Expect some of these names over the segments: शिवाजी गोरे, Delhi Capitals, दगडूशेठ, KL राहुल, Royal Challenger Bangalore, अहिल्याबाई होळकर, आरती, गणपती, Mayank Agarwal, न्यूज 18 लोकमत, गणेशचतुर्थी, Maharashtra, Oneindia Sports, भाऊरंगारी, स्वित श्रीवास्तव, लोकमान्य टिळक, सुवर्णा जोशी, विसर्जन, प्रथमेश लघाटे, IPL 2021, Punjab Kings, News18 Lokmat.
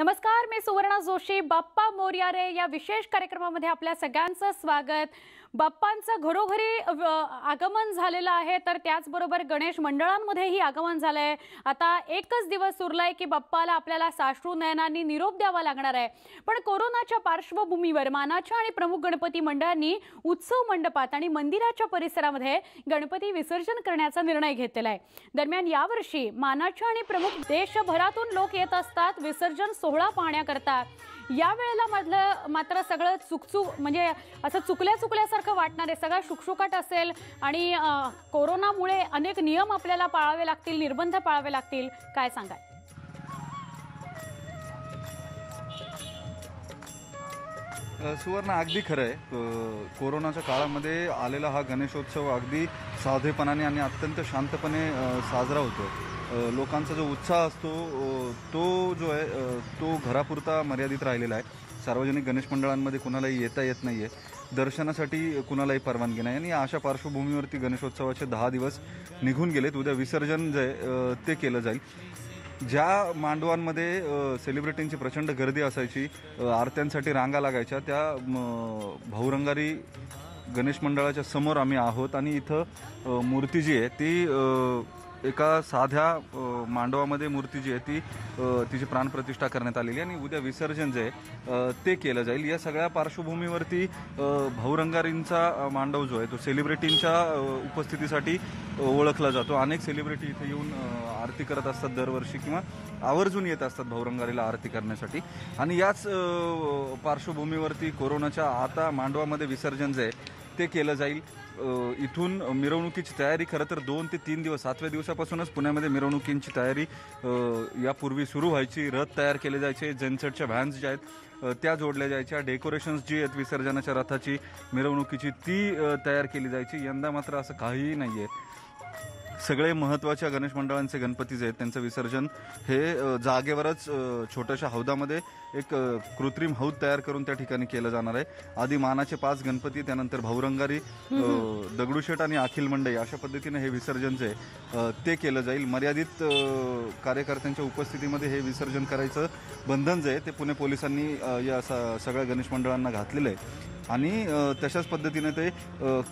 नमस्कार, मी सुवर्णा जोशी. बाप्पा मोरया रे या विशेष कार्यक्रमामध्ये आपल्या सगळ्यांचं स्वागत. बाप्पांचं घरोघरी आगमन झालेलं आहे, तर त्याचबरोबर गणेश मंडळांमध्येही आगमन झालं आहे. आता एकच दिवस उरलाय की बाप्पाला आपल्याला साश्रू नयनांनी निरोप द्यावा लागणार आहे. पण कोरोनाच्या पार्श्वभूमीवर मानाच्या आणि प्रमुख गणपती मंडळांनी उत्सव मंडपात आणि मंदिराच्या परिसरामध्ये गणपती विसर्जन करण्याचा निर्णय घेतलेला आहे. दरम्यान यावर्षी मानाच्या आणि प्रमुख देशभरातून लोक येत असतात विसर्जन सोहळा पाहण्याकरता. यावेळेला मात्र सगळं चुकचुक म्हणजे असं चुकल्यासारखं वाटणार आहे. सगळा शुकशुकाट असेल आणि कोरोनामुळे अनेक नियम आपल्याला पाळावे लागतील, निर्बंध पाळावे लागतील. काय सांगाल? सुवर्णा, अगदी खरं आहे. कोरोनाच्या काळामध्ये आलेला हा गणेशोत्सव अगदी साधेपणाने आणि अत्यंत शांतपणे साजरा होतो. लोकांचा जो उत्साह असतो तो जो आहे तो घरापुरता मर्यादित राहिलेला आहे. सार्वजनिक गणेश मंडळांमध्ये कुणालाही येता येत नाही आहे, दर्शनासाठी कुणालाही परवानगी नाही. आणि अशा पार्श्वभूमीवरती गणेशोत्सवाचे 10 दिवस निघून गेलेत. उद्या विसर्जन जे ते केलं जाईल. ज्या मांडवांमध्ये सेलिब्रिटींची प्रचंड गर्दी असायची, आरत्यांसाठी रांगा लागायच्या, त्या भाऊरंगारी गणेश मंडळाच्या समोर आम्ही आहोत. आणि इथं मूर्ती जी आहे ती एका साध्या मांडवामध्ये मूर्ती जी आहे ती तिची प्राणप्रतिष्ठा करण्यात आलेली आहे. आणि उद्या विसर्जन जे आहे ते केलं जाईल. या सगळ्या पार्श्वभूमीवरती भाऊरंगारींचा मांडव जो आहे तो सेलिब्रिटींच्या उपस्थितीसाठी ओळखला जातो. अनेक सेलिब्रिटी इथे येऊन आरती करत असतात दरवर्षी किंवा आवर्जून येत असतात भाऊरंगारीला आरती करण्यासाठी. आणि याच पार्श्वभूमीवरती कोरोनाच्या आता मांडवामध्ये विसर्जन जे आहे ते केलं जाईल. इथून मिरवणुकीची तयारी खरं तर 2 ते 3 दिवस, 7व्या दिवसापासूनच पुण्यामध्ये मिरवणुकींची तयारी यापूर्वी सुरू व्हायची. रथ तयार केले जायचे, जनसेटच्या व्हॅन्स ज्या आहेत त्या जोडल्या जायच्या, डेकोरेशन्स जी आहेत विसर्जनाच्या रथाची मिरवणुकीची ती तयार केली जायची. यंदा मात्र असं काहीही नाही आहे. सगळे महत्त्वाच्या गणेश मंडळांचे गणपती जे आहेत त्यांचं विसर्जन हे जागेवरच छोट्याशा हौदामध्ये एक कृत्रिम हौद तयार करून त्या ठिकाणी केलं जाणार आहे. आधी मानाचे 5 गणपती, त्यानंतर भाऊरंगारी, दगडूशेठ आणि अखिल मंडई अशा पद्धतीने हे विसर्जन जे ते केलं जाईल. मर्यादित कार्यकर्त्यांच्या उपस्थितीमध्ये हे विसर्जन करायचं बंधन जे आहे ते पुणे पोलिसांनी या सगळ्या गणेश मंडळांना घातलेलं आहे आणि तशाच पद्धतीने ते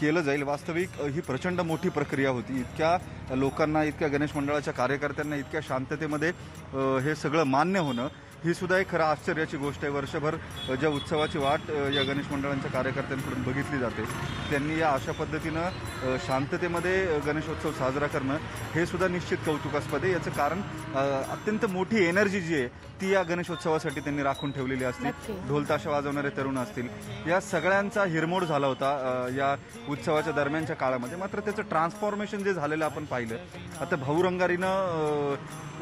केलं जाईल. वास्तविक ही प्रचंड मोठी प्रक्रिया होती. इतक्या लोकांना, इतक्या गणेश मंडळाच्या कार्यकर्त्यांना इतक्या शांततेमध्ये हे सगळं मान्य होणं ही सुद्धा एक खरं आश्चर्याची गोष्ट आहे. वर्षभर ज्या उत्सवाची वाट या गणेश मंडळांच्या कार्यकर्त्यांकडून बघितली जाते, त्यांनी या अशा पद्धतीनं शांततेमध्ये गणेशोत्सव साजरा करणं हे सुद्धा निश्चित कौतुकास्पद आहे. याचं कारण अत्यंत मोठी एनर्जी जी आहे ती या गणेशोत्सवासाठी त्यांनी राखून ठेवलेली असते. ढोलताशा वाजवणारे तरुण असतील, या सगळ्यांचा हिरमोड झाला होता या उत्सवाच्या दरम्यानच्या काळामध्ये. मात्र त्याचं ट्रान्सफॉर्मेशन जे झालेलं आपण पाहिलं. आता भाऊरंगारीनं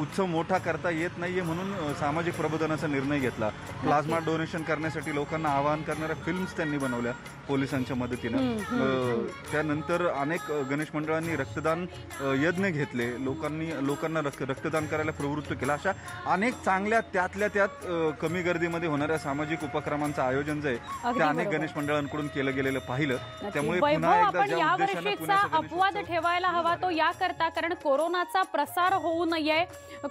उत्सव मोठा करता येत नाहीये म्हणून सामाजिक प्रबोधनाचा निर्णय घेतला. प्लाझ्मा डोनेशन करण्यासाठी लोकांना आवाहन करणाऱ्या फिल्म्स त्यांनी बनवल्या पोलिसांच्या मदतीनं. त्यानंतर अनेक गणेश मंडळांनी रक्तदान यज्ञ घेतले, लोकांना रक्तदान करायला प्रवृत्त केलं. अशा अनेक चांगल्या त्यातल्या त्यात कमी गर्दीमध्ये होणाऱ्या सामाजिक उपक्रमांचं आयोजन जे आहे ते अनेक गणेश मंडळांकडून केलं गेलेलं पाहिलं. त्यामुळे पुन्हा एकदा ज्या उद्देशाने अपवाद ठेवायला हवा तो याकरता, कारण कोरोनाचा प्रसार होऊ नये,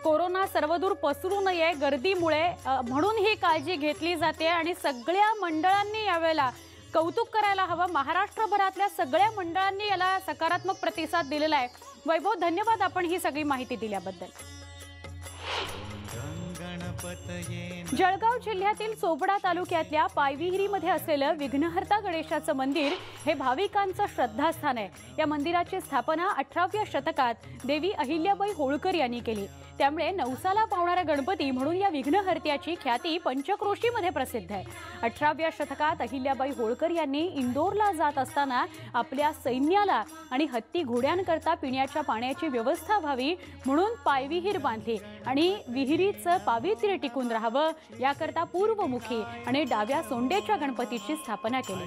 कोरोना सर्वदूर पसरू नये गर्दीमुळे, म्हणून ही काळजी घेतली जाते. आणि सगळ्या मंडळांनी यावेळेला कौतुक करायला हवं. महाराष्ट्रभरातल्या सगळ्या मंडळांनी याला सकारात्मक प्रतिसाद दिलेला आहे. वैभव, धन्यवाद आपण ही सगळी माहिती दिल्याबद्दल. जळगाव जिल्ह्यातील चोपडा तालुक्यातल्या पायविहिरीमध्ये असलेलं विघ्नहर्ता गणेशाचं मंदिर हे भाविकांचं श्रद्धास्थान आहे. या मंदिराची स्थापना 18व्या शतकात देवी अहिल्याबाई होळकर यांनी केली. त्यामुळे नवसाला पावणारा गणपती म्हणून या विघ्नहर्त्याची ख्याती पंचक्रोशीमध्ये प्रसिद्ध आहे. 18व्या शतकात अहिल्याबाई होळकर यांनी इंदोरला जात असताना आपल्या सैन्याला आणि हत्ती घोड्यांकरता पिण्याच्या पाण्याची व्यवस्था व्हावी म्हणून पायविहीर बांधली आणि विहिरीचं पावित्र्य टिकून राहावं याकरता पूर्वमुखी आणि डाव्या सोंडेच्या गणपतीची स्थापना केली.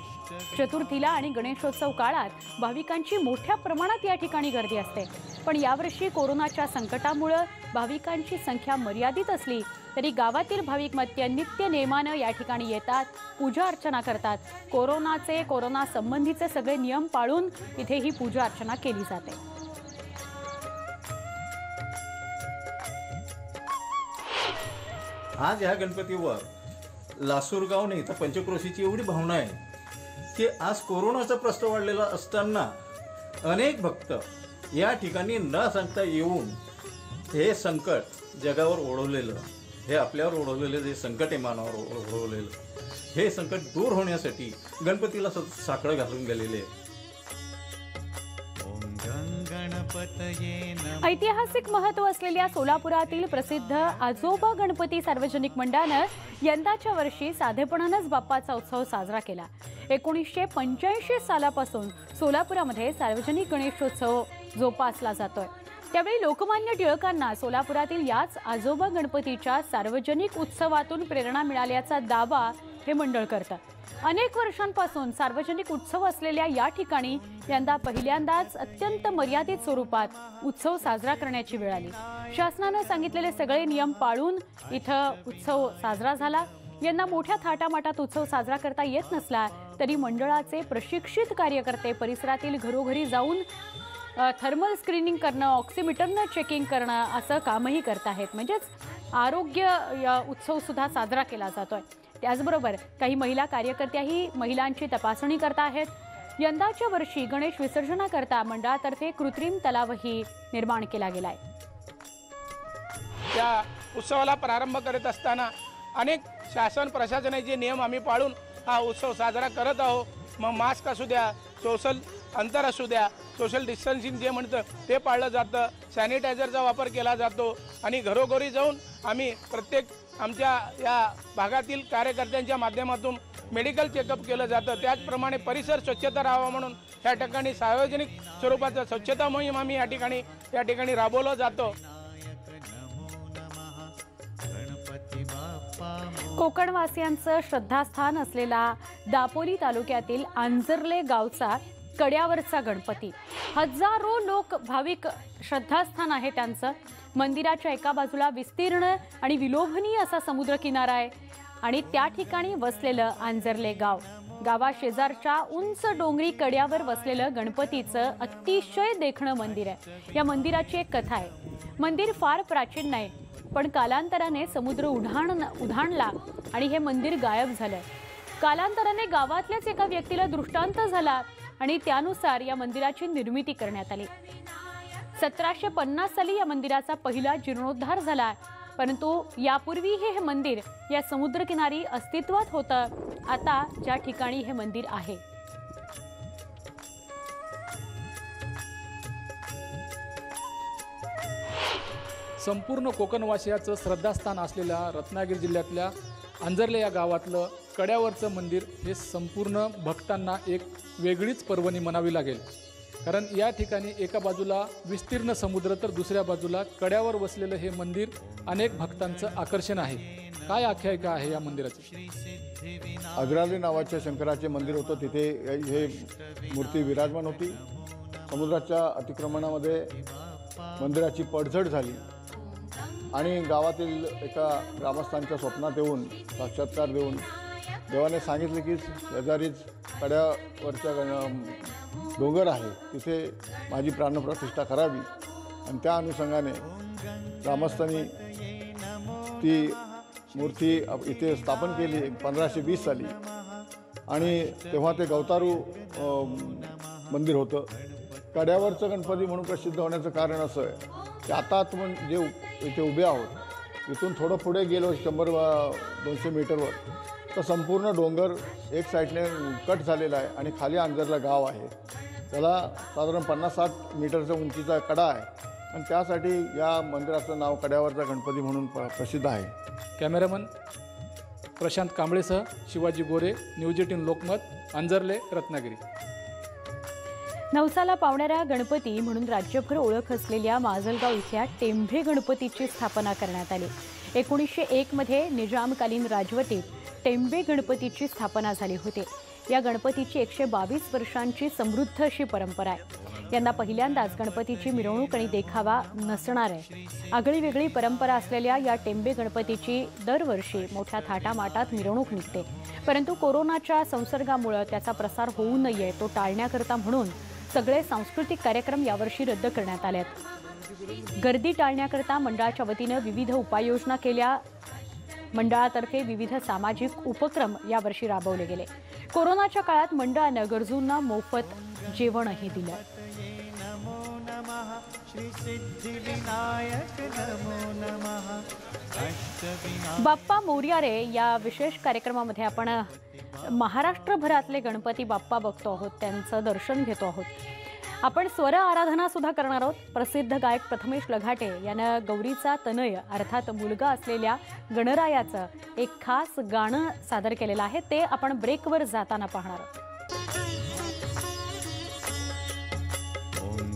चतुर्थीला आणि गणेशोत्सव काळात भाविकांची मोठ्या प्रमाणात या ठिकाणी गर्दी असते. पण यावर्षी कोरोनाच्या संकटामुळे भाविकांची संख्या मर्यादित असली तरी गावातील भाविक मात्र नित्य नियमानं या ठिकाणी येतात, पूजा अर्चना करतात. कोरोना संबंधीचे सगळे नियम पाळून इथे ही पूजा अर्चना केली जाते. आज हा गणपतीवर लासूरगाव ने पंचक्रोशीची एवढी भावना आहे की आज कोरोनाचा प्रस्त वाढलेला असताना अनेक भक्त या ठिकाणी न सांगता येऊन हे संकट जगावर ओढवलेलं, हे आपल्यावर ओढवलेलं जे संकट आहे मानवावर ओढवलेलं, हे संकट दूर होण्यासाठी गणपतीला साकडं घालून गेलेले आहे। ऐतिहासिक महत्व असलेल्या सोलापुरातील प्रसिद्ध आजोबा गणपती सार्वजनिक मंडळानं यंदाच्या वर्षी साधेपणानंच बाप्पाचा उत्सव साजरा केला। 1985 सालापासून सोलापुरामध्ये सार्वजनिक गणेशोत्सव जोपासला जातोय। त्यावेळी लोकमान्य टिळकांना सोलापुरातील याच आजोबा गणपतीच्या सार्वजनिक उत्सवातून प्रेरणा मिळाल्याचा दावा हे मंडळ करतं। अनेक वर्षांपासून सार्वजनिक उत्सव असलेल्या या ठिकाणी यंदा पहिल्यांदाच अत्यंत मर्यादित स्वरूपात उत्सव साजरा करण्याची वेळ आली। शासनाने सांगितलेले सगळे नियम पाळून इथं उत्सव साजरा झाला। यंदा मोठ्या थाटामाटात उत्सव साजरा करता येत नसला तरी मंडळाचे प्रशिक्षित कार्यकर्ते परिसरातील घरोघरी जाऊन थर्मल स्क्रीनिंग करणं, ऑक्सिमीटरने चेकिंग करणं असं कामही करत आहेत। म्हणजेच आरोग्य उत्सव सुद्धा साजरा केला जातोय। त्याचबरोबर काही महिला कार्यकर्त्याही महिलांची तपासणी करत आहेत। यंदाच्या वर्षी गणेश विसर्जनाकरता मंडळातर्फे कृत्रिम तलावही निर्माण केला गेला आहे। त्या उत्सवाला प्रारंभ करत असताना अनेक शासन प्रशासनाचे नियम आम्ही पाळून हा उत्सव साजरा करत आहोत। मग मास्क असू द्या, सोशल अंतर असू द्या, सोशल डिस्टन्सिंग जे म्हणतं ते पाळलं जातं, सॅनिटायझरचा वापर केला जातो आणि घरोघरी जाऊन आम्ही प्रत्येक आमच्या या भागातील कार्यकर्त्यांच्या माध्यमातून मेडिकल चेकअप केलं जातं। त्याचप्रमाणे परिसर स्वच्छता राहावा म्हणून या ठिकाणी सार्वजनिक स्वरूपाचा स्वच्छता मोहीम आम्ही या ठिकाणी राबवलं जातो। कोकणवासियांचं श्रद्धास्थान असलेला दापोली तालुक्यातील आंजरले गावचा कड्यावरचा गणपती, हजारो लोक भाविक श्रद्धास्थान आहे त्यांचं। मंदिराच्या एका बाजूला विस्तीर्ण आणि विलोभनीय असा समुद्रकिनारा आहे आणि त्या ठिकाणी वसलेलं आंजरले गाव, गावाशेजारच्या उंच डोंगरी कड्यावर वसलेलं गणपतीचं अतिशय देखणं मंदिर आहे। या मंदिराची एक कथा आहे। मंदिर फार प्राचीन नाही, पण कालांतराने समुद्र उधाणला आणि हे मंदिर गायब झालं। कालांतराने गावातल्याच एका व्यक्तीला दृष्टांत झाला आणि त्यानुसार या मंदिराची निर्मिती करण्यात आली। 1750 साली या मंदिराचा पहिला जीर्णोद्धार झाला, परंतु यापूर्वीही हे मंदिर या समुद्रकिनारी अस्तित्वात होतं। आता ज्या ठिकाणी हे मंदिर आहे संपूर्ण कोकणवासियाचं श्रद्धास्थान असलेल्या रत्नागिरी जिल्ह्यातल्या अंजरले या गावातलं कड्यावरचं मंदिर हे संपूर्ण भक्तांना एक वेगळीच पर्वणी म्हणावी लागेल, कारण या ठिकाणी एका बाजूला विस्तीर्ण समुद्र तर दुसऱ्या बाजूला कड्यावर वसलेलं हे मंदिर अनेक भक्तांचं आकर्षण आहे। काय आख्यायिका आहे या मंदिराची? अग्राली नावाच्या शंकराचे मंदिर होतं, तिथे हे मूर्ती विराजमान होती। समुद्राच्या अतिक्रमणामध्ये मंदिराची पडझड झाली आणि गावातील एका ग्रामस्थांच्या स्वप्नात येऊन साक्षात्कार देऊन देवाने सांगितले की शेजारीच कड्यावरच्या डोंगर आहे, तिथे माझी प्राणप्रतिष्ठा करावी। आणि त्या अनुषंगाने ग्रामस्थांनी ती मूर्ती इथे स्थापन केली 1520 साली आणि तेव्हा ते गवतारू मंदिर होतं। कड्यावरचं गणपती म्हणून प्रसिद्ध होण्याचं कारण असं आहे की आता आपण जे इथे उभे आहोत इथून थोडं पुढे गेलो 100-200 मीटरवर तर संपूर्ण डोंगर एक साईडने कट झालेला आहे आणि खाली अंजरला गाव आहे, त्याला साधारण 50-60 मीटरचा उंचीचा कडा आहे आणि त्यासाठी या मंदिराचं नाव कड्यावरचा गणपती म्हणून प्रसिद्ध आहे। कॅमेरामन प्रशांत कंबळेसह शिवाजी गोरे, न्यूज 18 लोकमत, अंजरले, रत्नागिरी। नवसाला पावणारा गणपती म्हणून राज्यभर ओळख असलेल्या माजलगाव इथल्या टेंभे गणपतीची स्थापना करण्यात आली। 1901 मध्ये निजामकालीन राजवटीत टेंबे गणपतीची स्थापना झाली होती। या गणपतीची 122 वर्षांची समृद्ध अशी परंपरा आहे। यंदा पहिल्यांदाच गणपतीची मिरवणूक आणि देखावा नसणार आहे। आगळीवेगळी परंपरा असलेल्या या टेंबे गणपतीची दरवर्षी मोठ्या थाटामाटात मिरवणूक निघते, परंतु कोरोनाच्या संसर्गामुळे त्याचा प्रसार होऊ नये तो टाळण्याकरता म्हणून सगळे सांस्कृतिक कार्यक्रम यावर्षी रद्द करण्यात आले आहेत। गर्दी टाळण्याकरता मंडळाच्या वतीनं विविध उपाययोजना केल्या मंडळातर्फे विविध सामाजिक उपक्रम यावर्षी राबवले गेले। कोरोनाच्या काळात मंडळाने गरजूंना मोफत जेवणही दिले। बाप्पा मोरयारे या विशेष कार्यक्रमामध्ये आपण महाराष्ट्रभरातले गणपती बाप्पा बघतो आहोत, त्यांचं दर्शन घेतो आहोत। आपण स्वर आराधना सुद्धा करणार आहोत। प्रसिद्ध गायक प्रथमेश लघाटे यांना गौरीचा तनय अर्थात मुलगा असलेल्या गणरायाचं एक खास गाणं सादर केलेलं आहे, ते आपण ब्रेकवर जाताना पाहणार आहोत। ओम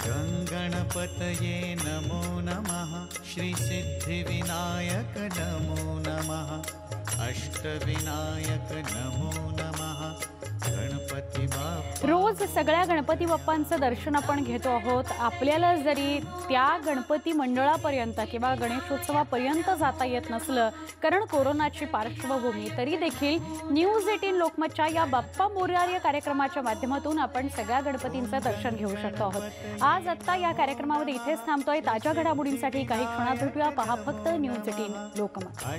गणपतये नमो नमः, श्री सिद्धि विनायक नमो नमः, अष्ट विनायक नमो नमः। रोज सगळ्या गणपती बाप्पांचं दर्शन आपण घेतो आहोत। आपल्याला जरी त्या गणपती मंडळापर्यंत किंवा गणेशोत्सवापर्यंत जाता येत नसलं कारण कोरोनाची पार्श्वभूमी, तरी देखील न्यूज 18 लोकमतच्या या बाप्पा मोरयारे कार्यक्रमाच्या माध्यमातून आपण सगळ्या गणपतींचं दर्शन घेऊ शकतो आहोत। आज आत्ता या कार्यक्रमामध्ये इथेच थांबतोय। ताज्या घडामोडींसाठी काही क्षणात भेटूया। पहा फक्त न्यूज 18 लोकमत।